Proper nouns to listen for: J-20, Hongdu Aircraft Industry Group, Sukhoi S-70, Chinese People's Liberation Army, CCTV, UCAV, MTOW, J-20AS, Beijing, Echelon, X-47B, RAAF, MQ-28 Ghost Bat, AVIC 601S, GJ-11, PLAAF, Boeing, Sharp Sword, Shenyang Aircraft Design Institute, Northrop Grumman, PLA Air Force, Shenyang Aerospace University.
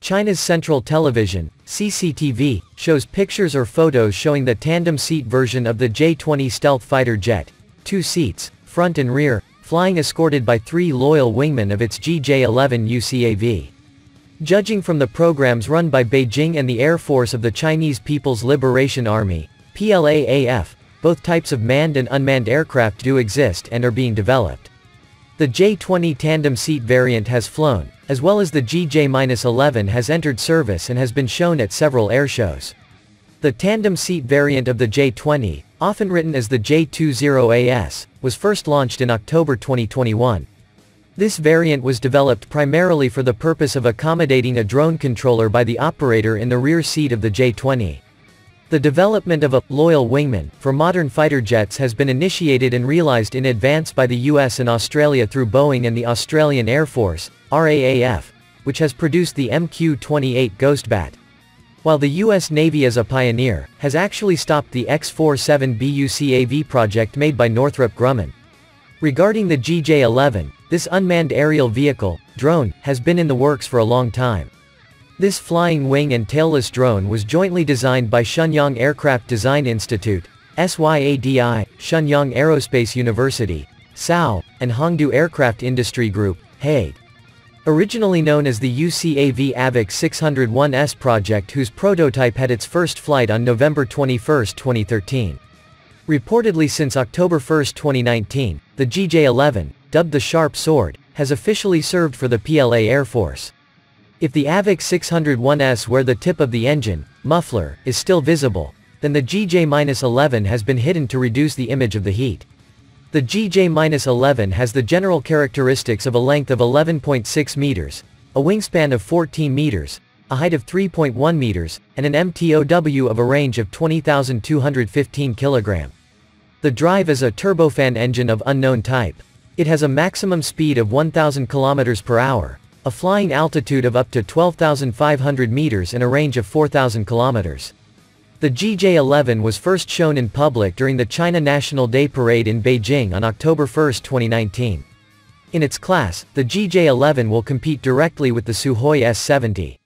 China's Central Television, CCTV, shows pictures or photos showing the tandem-seat version of the J-20 stealth fighter jet, 2 seats, front and rear, flying escorted by 3 loyal wingmen of its GJ-11 UCAV. Judging from the programs run by Beijing and the Air Force of the Chinese People's Liberation Army, PLAAF, both types of manned and unmanned aircraft do exist and are being developed. The J-20 tandem seat variant has flown, as well as the GJ-11 has entered service and has been shown at several airshows. The tandem seat variant of the J-20, often written as the J-20AS, was first launched in October 2021. This variant was developed primarily for the purpose of accommodating a drone controller by the operator in the rear seat of the J-20. The development of a loyal wingman for modern fighter jets has been initiated and realized in advance by the US and Australia through Boeing and the Australian Air Force, RAAF, which has produced the MQ-28 Ghost Bat. While the US Navy, as a pioneer, has actually stopped the X-47B UCAV project made by Northrop Grumman. Regarding the GJ-11, this unmanned aerial vehicle, drone, has been in the works for a long time. This flying wing and tailless drone was jointly designed by Shenyang Aircraft Design Institute, SYADI, Shenyang Aerospace University, SAO, and Hongdu Aircraft Industry Group, Hague. Originally known as the UCAV AVIC 601S project, whose prototype had its first flight on November 21, 2013. Reportedly since October 1, 2019, the GJ-11, dubbed the Sharp Sword, has officially served for the PLA Air Force. If the AVIC 601S, where the tip of the engine, muffler, is still visible, then the GJ-11 has been hidden to reduce the image of the heat. The GJ-11 has the general characteristics of a length of 11.6 meters, a wingspan of 14 meters, a height of 3.1 meters, and an MTOW of a range of 20,215 kg. The drive is a turbofan engine of unknown type. It has a maximum speed of 1,000 km per hour, a flying altitude of up to 12,500 meters and a range of 4,000 kilometers. The GJ-11 was first shown in public during the China National Day Parade in Beijing on October 1, 2019. In its class, the GJ-11 will compete directly with the Sukhoi S-70.